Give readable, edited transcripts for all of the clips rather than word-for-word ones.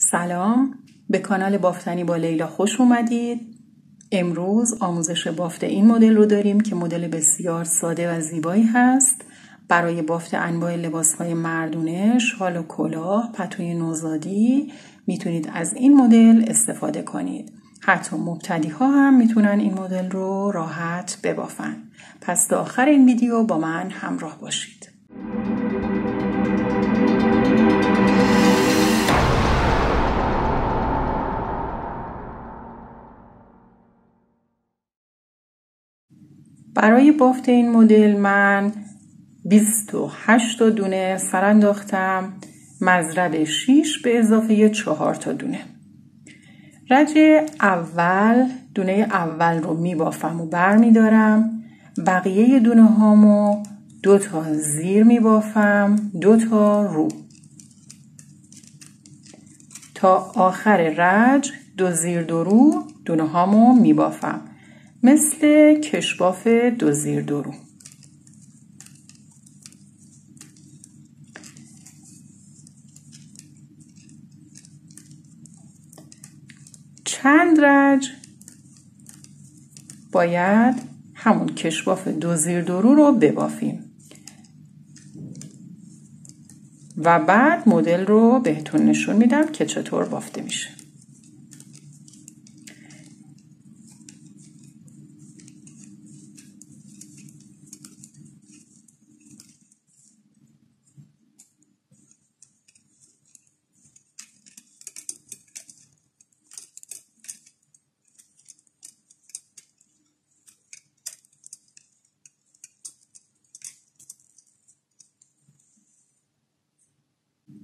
سلام، به کانال بافتنی با لیلا خوش اومدید. امروز آموزش بافت این مدل رو داریم که مدل بسیار ساده و زیبایی هست برای بافت انواع لباس‌های مردونه، شال و کلاه، پتوی نوزادی. میتونید از این مدل استفاده کنید. حتی مبتدی‌ها هم میتونن این مدل رو راحت ببافن. پس تا آخر این ویدیو با من همراه باشید. برای بافت این مدل من 28 تا دونه سر انداختم، مضرب 6 به اضافه 4 تا دونه. رج اول، دونه اول رو می بافم و بر می دارم. بقیه دونه هامو 2 تا زیر می بافم، 2 تا رو. تا آخر رج 2 زیر 2 رو دونه هامو می بافم. مثل کشباف 2 زیر 2 رو. چند رج باید همون کشباف 2 زیر 2 رو ببافیم و بعد مدل رو بهتون نشون میدم که چطور بافته میشه.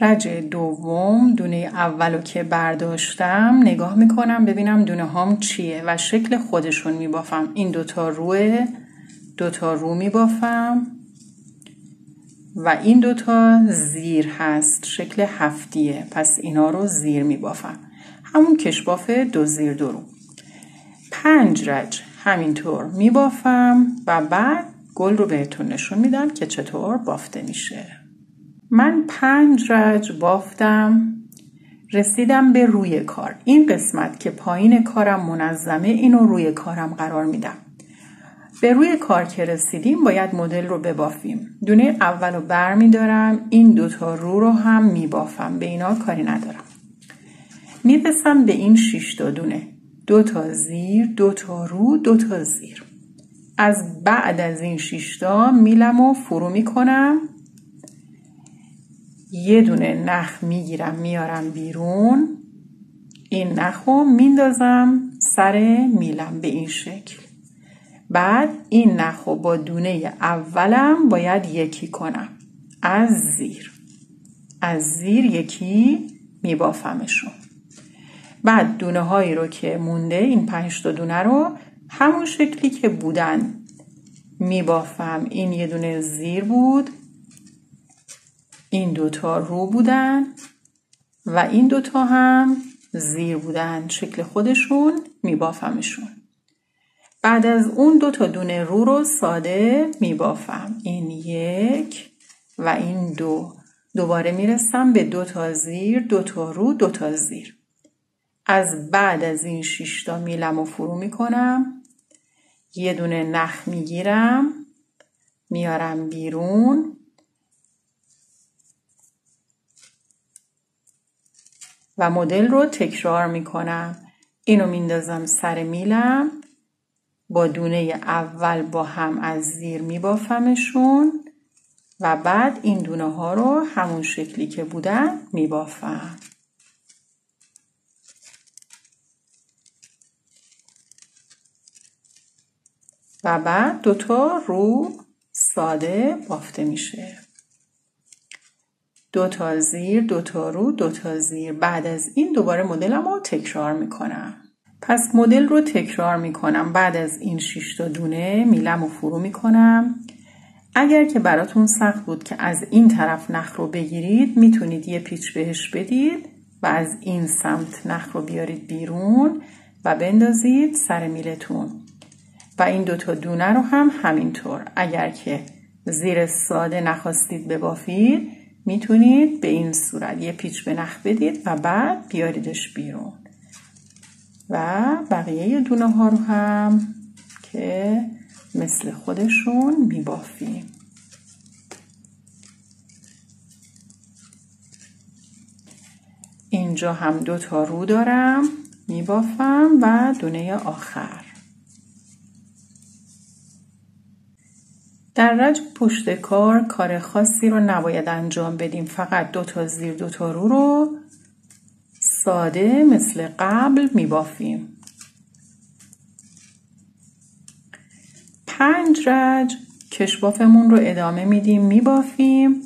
رج دوم، دونه اولو که برداشتم نگاه میکنم ببینم دونه هام چیه و شکل خودشون میبافم. این دوتا روه، دوتا رو میبافم و این دوتا زیر هست، شکل هفتیه، پس اینا رو زیر میبافم. همون کشباف 2 زیر 2 رو. 5 رج همینطور میبافم و بعد گل رو بهتون نشون میدم که چطور بافته میشه. من 5 رج بافتم، رسیدم به روی کار. این قسمت که پایین کارم منظمه، اینو روی کارم قرار میدم. به روی کار که رسیدیم باید مدل رو ببافیم. دونه اولو بر میدارم، این دوتا رو رو هم میبافم، به اینا کاری ندارم. میرسم به این 6 تا دونه، دوتا زیر، دوتا رو، دوتا زیر. از بعد از این 6 تا میلم و فرو میکنم، یه دونه نخ میگیرم میارم بیرون، این نخو میندازم سر میلم به این شکل. بعد این نخو با دونه اولم باید یکی کنم، از زیر یکی میبافمشون. بعد دونه هایی رو که مونده، این 5 تا دونه رو همون شکلی که بودن میبافم. این یه دونه زیر بود، این دوتا رو بودن و این دوتا هم زیر بودن، شکل خودشون میبافمشون. بعد از اون دوتا دونه رو ساده میبافم، این یک و این دو. دوباره میرسم به دوتا زیر، دوتا رو، دوتا زیر. از بعد از این 6 تا میلم و فرو میکنم، یه دونه نخ میگیرم میارم بیرون، و مدل رو تکرار میکنم. اینو میندازم سر میلم، با دونه اول با هم از زیر میبافمشون و بعد این دونه ها رو همون شکلی که بودن میبافم. و بعد دوتا رو ساده بافته میشه. دوتا زیر، دوتا رو، دوتا زیر. بعد از این دوباره مدلم رو تکرار میکنم. پس مدل رو تکرار میکنم. بعد از این 6 تا دونه میلم رو فرو میکنم. اگر که براتون سخت بود که از این طرف نخ رو بگیرید، میتونید یه پیچ بهش بدید و از این سمت نخ رو بیارید بیرون و بندازید سر میلتون. و این دوتا دونه رو هم همینطور. اگر که زیر ساده نخواستید ببافید، میتونید به این صورت یه پیچ به نخ بدید و بعد بیاریدش بیرون و بقیه دونه ها رو هم که مثل خودشون میبافیم. اینجا هم دو تا رو دارم میبافم و دونه آخر. در رج پشت کار خاصی رو نباید انجام بدیم، فقط دو تا زیر دو تا رو رو ساده مثل قبل میبافیم. 5 رج کشبافمون رو ادامه میدیم میبافیم.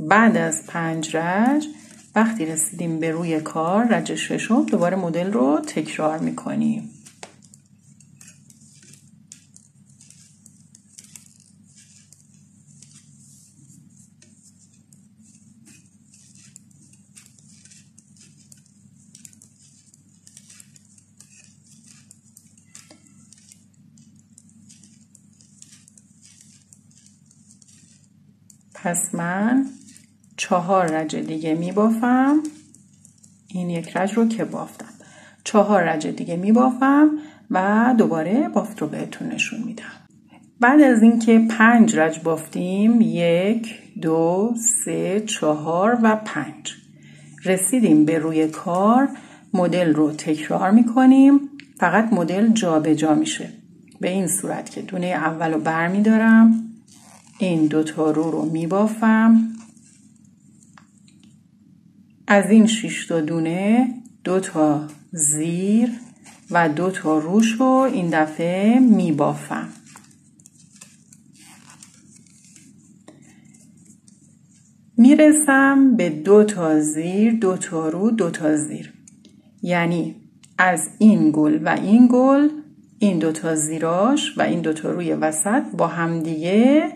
بعد از 5 رج وقتی رسیدیم به روی کار رج ششم دوباره مدل رو تکرار میکنیم. پس من 4 رج دیگه میبافم. این یک رج رو که بافتم 4 رج دیگه میبافم و دوباره بافت رو بهتون نشون میدم. بعد از اینکه 5 رج بافتیم 1 2 3 4 و 5 رسیدیم به روی کار مدل رو تکرار میکنیم، فقط مدل جابجا میشه به این صورت که دونه اول رو برمیدارم، این دوتا رو میبافم، از این 6 تا دونه 2 تا زیر و 2 تا روش رو این دفعه میبافم. میرسم به 2 تا زیر 2 تا رو 2 تا زیر، یعنی از این گل و این گل این 2 تا زیراش و این 2 تا روی وسط با هم دیگه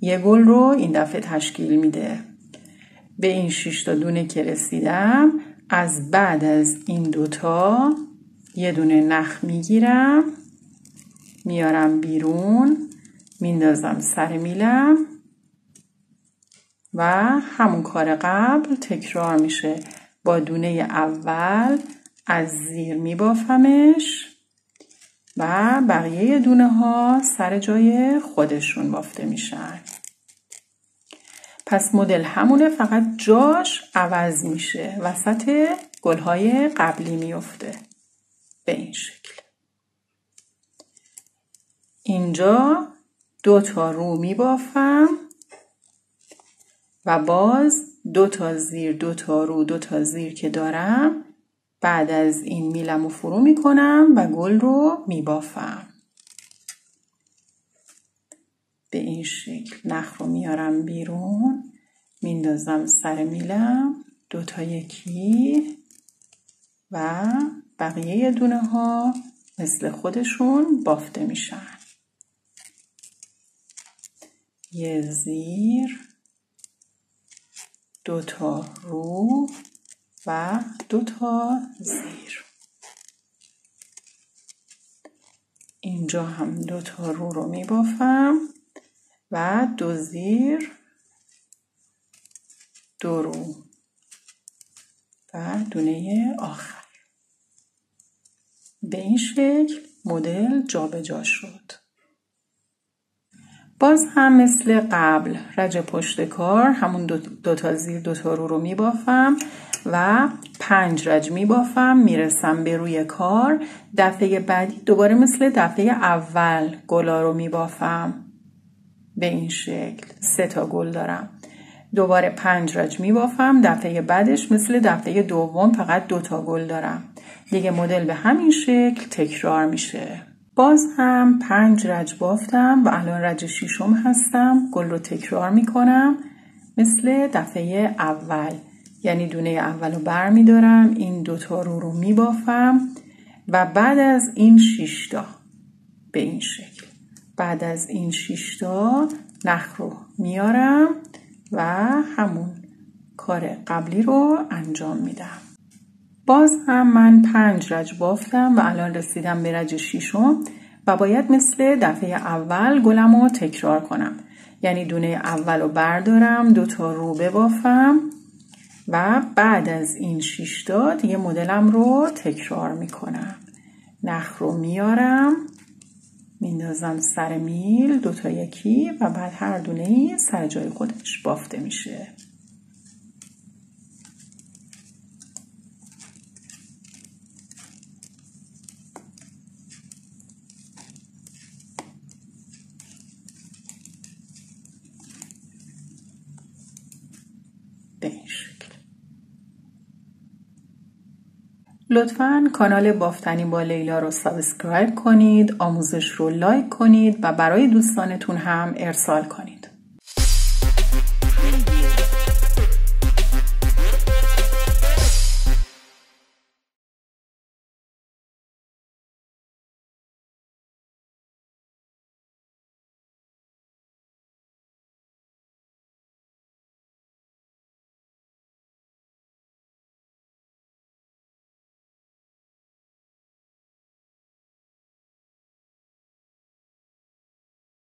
یه گل رو این دفعه تشکیل میده. به این 6 تا دونه که رسیدم از بعد از این دوتا یه دونه نخ میگیرم میارم بیرون میندازم سر میلم و همون کار قبل تکرار میشه. با دونه اول از زیر میبافمش و بقیه دونه ها سر جای خودشون بافته میشن. پس مدل همونه، فقط جاش عوض میشه، وسط گلهای قبلی میفته به این شکل. اینجا 2 تا رو میبافم و باز 2 تا زیر 2 تا رو 2 تا زیر که دارم بعد از این میلم رو فرو میکنم و گل رو میبافم. به این شکل نخ رو میارم بیرون میندازم سر میلم، 2 تا یکی و بقیه دونه ها مثل خودشون بافته میشن. یه زیر 2 تا رو و 2 تا زیر. اینجا هم 2 تا رو میبافم و 2 زیر 2 رو و دونه آخر. به این شکل مدل جابجا شد. باز هم مثل قبل رج پشت کار همون 2 تا زیر 2 تا رو میبافم و 5 رج میبافم. میرسم به روی کار، دفعه بعدی دوباره مثل دفعه اول گلا رو میبافم به این شکل. 3 تا گل دارم، دوباره 5 رج میبافم، دفعه بعدش مثل دفعه دوم فقط 2 تا گل دارم دیگه. مدل به همین شکل تکرار میشه. باز هم 5 رج بافتم و الان رج ششم هستم. گل رو تکرار میکنم مثل دفعه اول، یعنی دونه اول رو بر میدارم، این 2 تا رو میبافم و بعد از این 6 تا به این شکل، بعد از این 6 تا نخ رو میارم و همون کار قبلی رو انجام میدم. باز هم من 5 رج بافتم و الان رسیدم به رج ششم و باید مثل دفعه اول گلم رو تکرار کنم. یعنی دونه اول رو بردارم، دوتا رو ببافم و بعد از این 6 تا دیگه مدلم رو تکرار میکنم. نخ رو میارم میندازم سر میل، دوتا یکی و بعد هر دونه ای سر جای خودش بافته میشه. لطفاً کانال بافتنی با لیلا رو سابسکرایب کنید، آموزش رو لایک کنید و برای دوستانتون هم ارسال کنید.